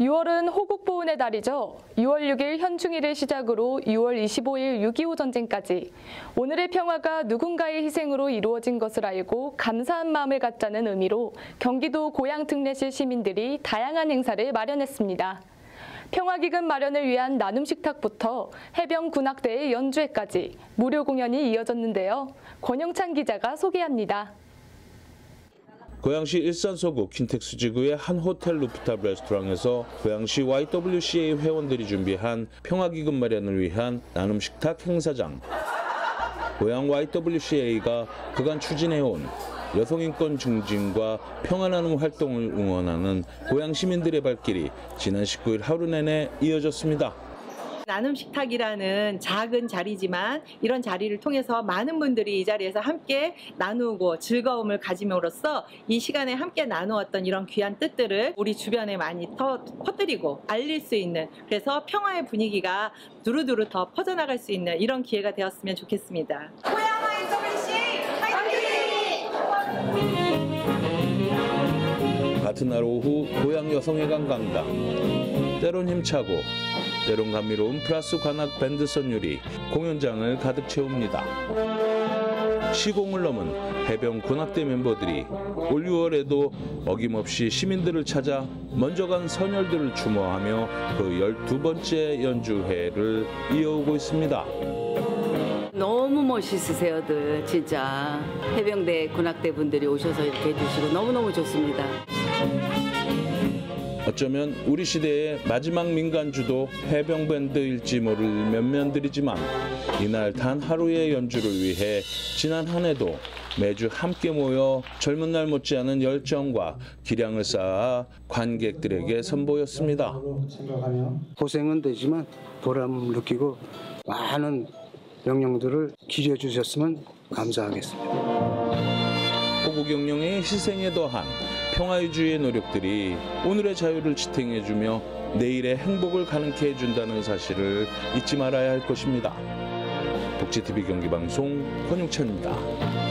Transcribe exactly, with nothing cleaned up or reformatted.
유월은 호국보훈의 달이죠. 유월 육일 현충일을 시작으로 유월 이십오일 육이오 전쟁까지 오늘의 평화가 누군가의 희생으로 이루어진 것을 알고 감사한 마음을 갖자는 의미로 경기도 고양특례시 시민들이 다양한 행사를 마련했습니다. 평화기금 마련을 위한 나눔식탁부터 해병군악대의 연주회까지 무료 공연이 이어졌는데요. 권영찬 기자가 소개합니다. 고양시 일산 서구 킨텍스 지구의 한 호텔 루프탑 레스토랑에서 고양시 와이더블유씨에이 회원들이 준비한 평화기금 마련을 위한 나눔식탁 행사장. 고양 와이더블유씨에이가 그간 추진해온 여성인권 증진과 평화 나눔 활동을 응원하는 고양 시민들의 발길이 지난 십구일 하루 내내 이어졌습니다. 나눔식탁이라는 작은 자리지만 이런 자리를 통해서 많은 분들이 이 자리에서 함께 나누고 즐거움을 가짐으로써 이 시간에 함께 나누었던 이런 귀한 뜻들을 우리 주변에 많이 터, 퍼뜨리고 알릴 수 있는, 그래서 평화의 분위기가 두루두루 더 퍼져나갈 수 있는 이런 기회가 되었으면 좋겠습니다. 같은 날 오후 고양 여성회관 강당. 때론 힘차고 때론 감미로운 플러스 관악 밴드 선율이 공연장을 가득 채웁니다. 시공을 넘은 해병 군악대 멤버들이 올 유월에도 어김없이 시민들을 찾아 먼저 간 선열들을 추모하며 그 열두 번째 연주회를 이어오고 있습니다. 너무 멋있으세요들. 진짜 해병대 군악대 분들이 오셔서 이렇게 해주시고 너무너무 좋습니다. 어쩌면 우리 시대의 마지막 민간주도 해병밴드일지 모를 면면들이지만 이날 단 하루의 연주를 위해 지난 한 해도 매주 함께 모여 젊은 날 못지않은 열정과 기량을 쌓아 관객들에게 선보였습니다. 고생은 되지만 보람 느끼고 많은 영령들을 기려주셨으면 감사하겠습니다. 호국 영령의 희생에 더한 평화유지의 노력들이 오늘의 자유를 지탱해주며 내일의 행복을 가능케 해준다는 사실을 잊지 말아야 할 것입니다. 복지티비 경기방송 권영찬입니다.